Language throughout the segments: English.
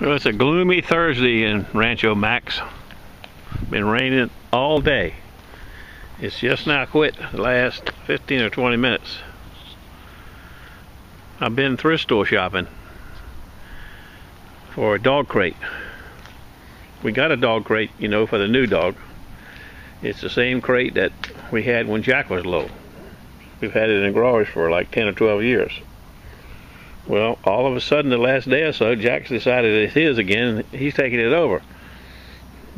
Well, it's a gloomy Thursday in Rancho Max. Been raining all day. It's just now quit the last 15 or 20 minutes. I've been thrift store shopping for a dog crate. We got a dog crate, you know, for the new dog. It's the same crate that we had when Jack was little. We've had it in the garage for like 10 or 12 years. Well, all of a sudden, the last day or so, Jack's decided it's his again, and he's taking it over.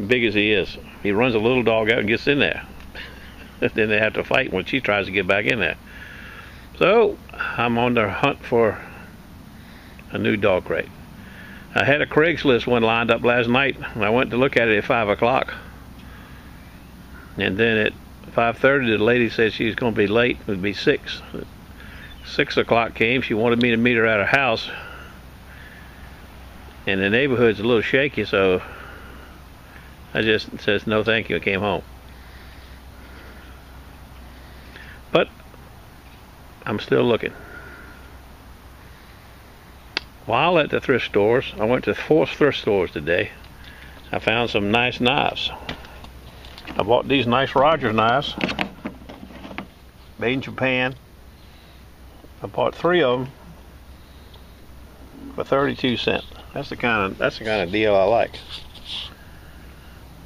Big as he is. He runs a little dog out and gets in there. Then they have to fight when she tries to get back in there. So, I'm on the hunt for a new dog crate. I had a Craigslist one lined up last night, and I went to look at it at 5 o'clock. And then at 5:30, the lady said she was going to be late. It would be 6. 6 o'clock came. She wanted me to meet her at her house, and the neighborhood's a little shaky, so I just says no thank you and came home. But I'm still looking. While at the thrift stores, I went to 4 thrift stores today. I found some nice knives. I bought these nice Rogers knives, made in Japan. I bought 3 of them for 32 cents. That's the kind of deal I like.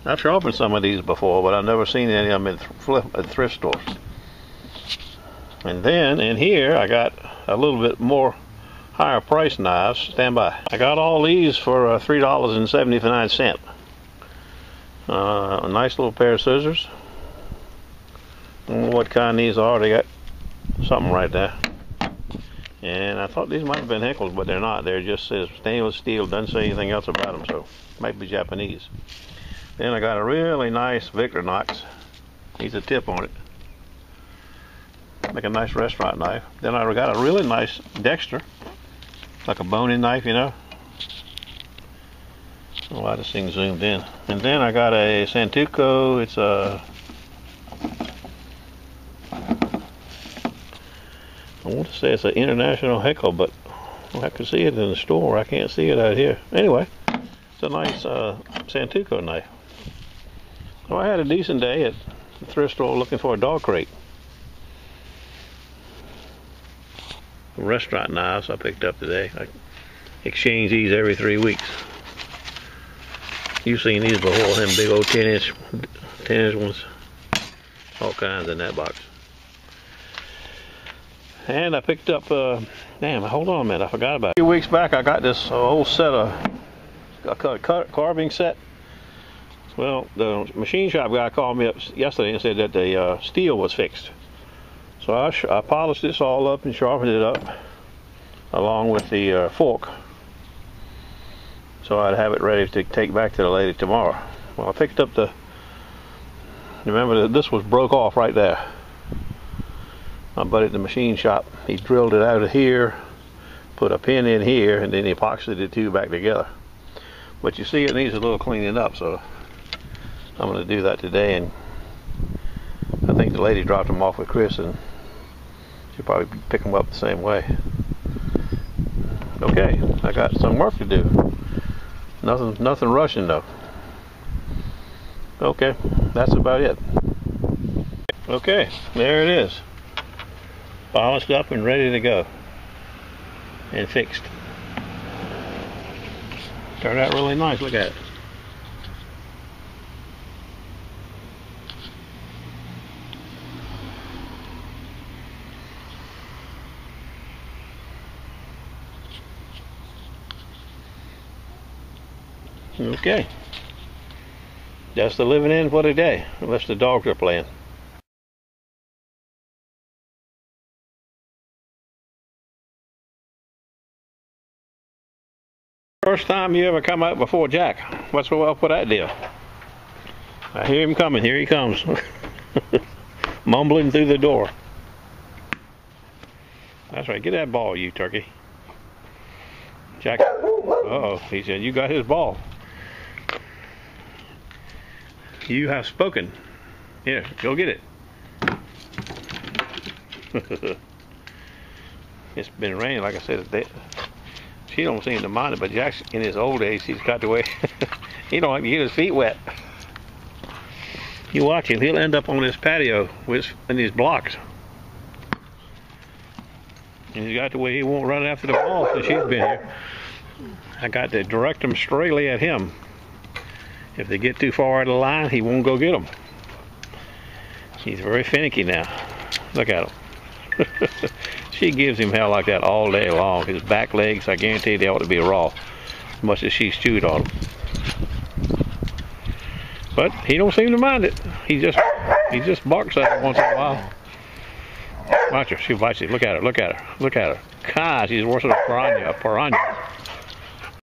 I've sharpened some of these before, but I've never seen any of them in thrift stores. And then in here I got a little bit more higher price knives. Stand by. I got all these for $3.79. A nice little pair of scissors. I don't know what kind these are. They got something right there. And I thought these might have been Heckles, but they're not. They're just says stainless steel, doesn't say anything else about them, so might be Japanese. Then I got a really nice Victorinox. Needs a tip on it. Make a nice restaurant knife. Then I got a really nice Dexter, like a boning knife, you know. Oh, I just seen zoomed in. And then I got a Santoku. It's a, I want to say it's an international Heckle, but I can see it in the store. I can't see it out here. Anyway, it's a nice Santoku knife. So I had a decent day at the thrift store looking for a dog crate. Restaurant knives I picked up today. I exchange these every 3 weeks. You've seen these before, them big old 10-inch ones. All kinds in that box. And I picked up, damn, hold on a minute, I forgot about it. A few weeks back, I got this whole set of carving set. Well, the machine shop guy called me up yesterday and said that the steel was fixed. So I polished this all up and sharpened it up along with the fork. So I'd have it ready to take back to the lady tomorrow. Well, I picked up the, remember that this was broke off right there. My buddy at the machine shop, he drilled it out of here, put a pin in here, and then he epoxied the two back together. But you see, it needs a little cleaning up, so I'm going to do that today. And I think the lady dropped them off with Chris, and she'll probably pick them up the same way. Okay, I got some work to do. Nothing rushing though. Okay, that's about it. Okay, there it is. Polished up and ready to go and fixed. Turned out really nice. Look at it. Okay, that's the living end for today, unless the dogs are playing. First time you ever come out before Jack. What's so well for that deal? I hear him coming. Here he comes. Mumbling through the door. That's right. Get that ball, you turkey. Jack. Uh-oh. He said, you got his ball. You have spoken. Here, go get it. It's been raining, like I said, she don't seem to mind it, but Jack's in his old age, he's got the way he don't like to get his feet wet. You watch him, he'll end up on his patio with in these blocks. And he's got the way he won't run after the ball since she's been here. I got to direct them straightly at him. If they get too far out of the line, he won't go get them. He's very finicky now. Look at him. She gives him hell like that all day long. His back legs, I guarantee they ought to be raw, as much as she chewed on them. But he don't seem to mind it. He just barks at her once in a while. Watch her. She bites it. Look at her. Look at her. Look at her. God, she's worse than a piranha.